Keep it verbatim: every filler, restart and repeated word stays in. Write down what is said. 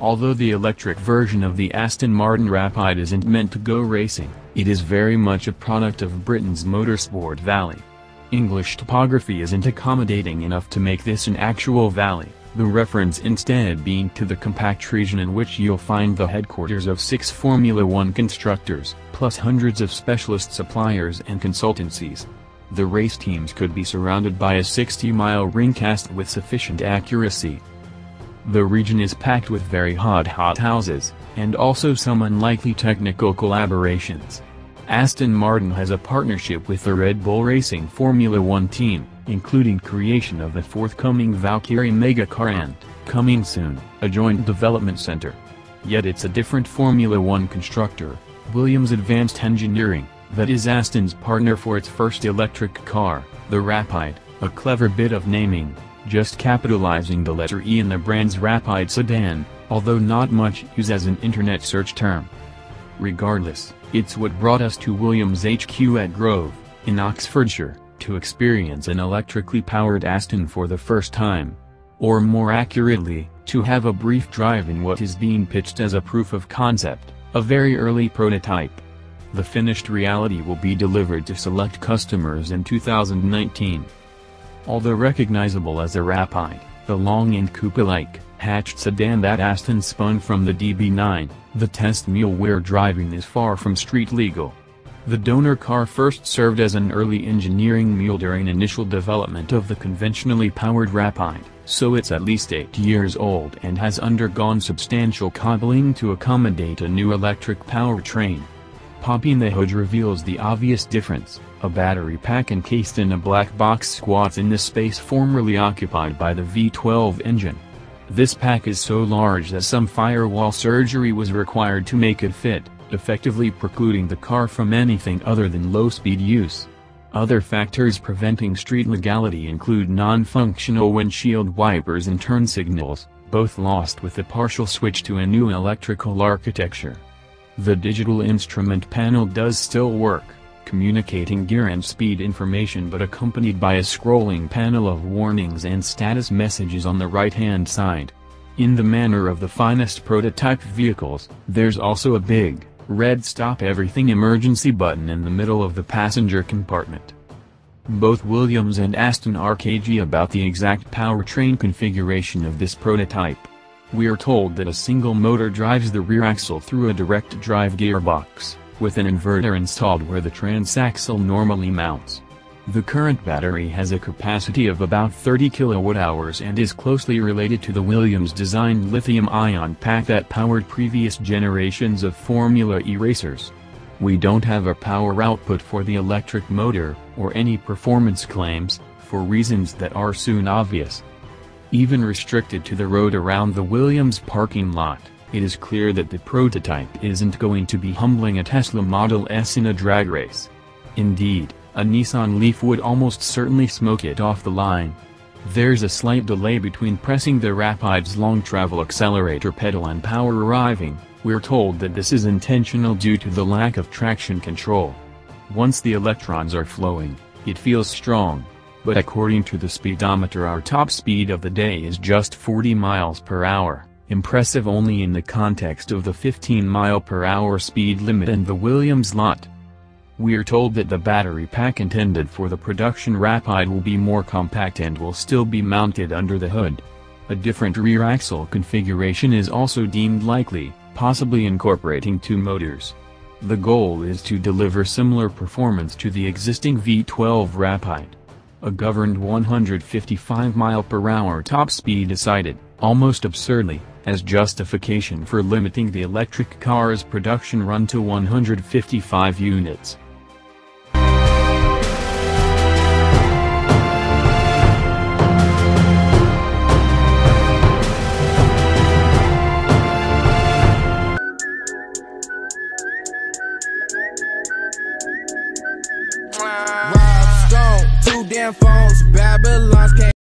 Although the electric version of the Aston Martin Rapide isn't meant to go racing, it is very much a product of Britain's Motorsport Valley. English topography isn't accommodating enough to make this an actual valley, the reference instead being to the compact region in which you'll find the headquarters of six Formula One constructors, plus hundreds of specialist suppliers and consultancies. The race teams could be surrounded by a sixty mile ring cast with sufficient accuracy. The region is packed with very hot hothouses, and also some unlikely technical collaborations. Aston Martin has a partnership with the Red Bull Racing Formula One team, including creation of the forthcoming Valkyrie Megacar and, coming soon, a joint development center. Yet it's a different Formula One constructor, Williams Advanced Engineering, that is Aston's partner for its first electric car, the Rapide, a clever bit of naming, just capitalizing the letter E in the brand's Rapide sedan, although not much used as an internet search term. Regardless, it's what brought us to Williams H Q at Grove, in Oxfordshire, to experience an electrically powered Aston for the first time. Or more accurately, to have a brief drive in what is being pitched as a proof of concept, a very early prototype. The finished reality will be delivered to select customers in two thousand nineteen. Although recognizable as a Rapide, the long and coupe-like, hatched sedan that Aston spun from the D B nine, the test mule we're driving is far from street legal. The donor car first served as an early engineering mule during initial development of the conventionally powered Rapide, so it's at least eight years old and has undergone substantial cobbling to accommodate a new electric powertrain. Popping the hood reveals the obvious difference, a battery pack encased in a black box squats in the space formerly occupied by the V twelve engine. This pack is so large that some firewall surgery was required to make it fit, effectively precluding the car from anything other than low-speed use. Other factors preventing street legality include non-functional windshield wipers and turn signals, both lost with the partial switch to a new electrical architecture. The digital instrument panel does still work, communicating gear and speed information, but accompanied by a scrolling panel of warnings and status messages on the right-hand side. In the manner of the finest prototype vehicles, there's also a big, red stop everything emergency button in the middle of the passenger compartment. Both Williams and Aston are cagey about the exact powertrain configuration of this prototype. We're told that a single motor drives the rear axle through a direct drive gearbox, with an inverter installed where the transaxle normally mounts. The current battery has a capacity of about thirty kilowatt hours and is closely related to the Williams-designed lithium-ion pack that powered previous generations of Formula E racers. We don't have a power output for the electric motor, or any performance claims, for reasons that are soon obvious. Even restricted to the road around the Williams parking lot, it is clear that the prototype isn't going to be humbling a Tesla Model S in a drag race. Indeed, a Nissan Leaf would almost certainly smoke it off the line. There's a slight delay between pressing the Rapide's long travel accelerator pedal and power arriving. We're told that this is intentional due to the lack of traction control. Once the electrons are flowing, it feels strong. But according to the speedometer, our top speed of the day is just forty miles per hour, impressive only in the context of the fifteen mile per hour speed limit and the Williams lot. We're told that the battery pack intended for the production Rapide will be more compact and will still be mounted under the hood. A different rear axle configuration is also deemed likely, possibly incorporating two motors. The goal is to deliver similar performance to the existing V twelve Rapide. A governed one hundred fifty-five mile per hour top speed is cited, almost absurdly, as justification for limiting the electric car's production run to one hundred fifty-five units.